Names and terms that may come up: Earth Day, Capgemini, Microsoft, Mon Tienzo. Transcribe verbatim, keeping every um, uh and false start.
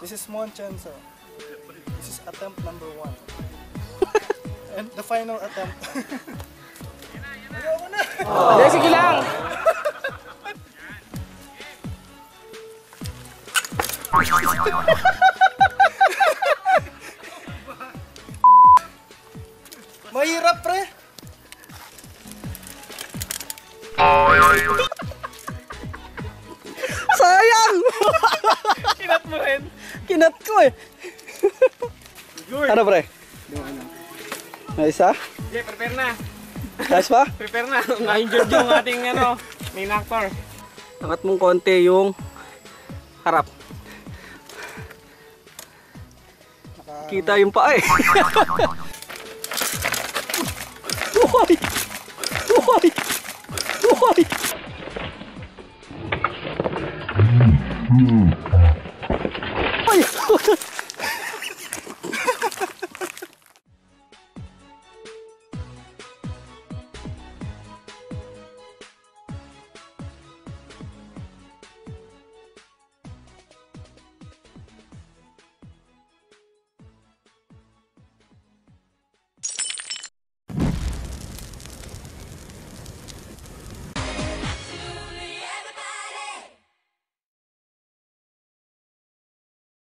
This is Mon Tienzo. This is attempt number one. And the final attempt. Ayaw na! Hindi, sige lang! Mahirap, pre! Sayang! Kinat mo rin? Kinat ko eh! Ano, pre? May isa? Okay, prepare na. Guys pa? Prepare na. Na-injured yung ating ano, main actor. Angat mong konti yung harap. Kita yung paa eh. Uy! Uy! Uy!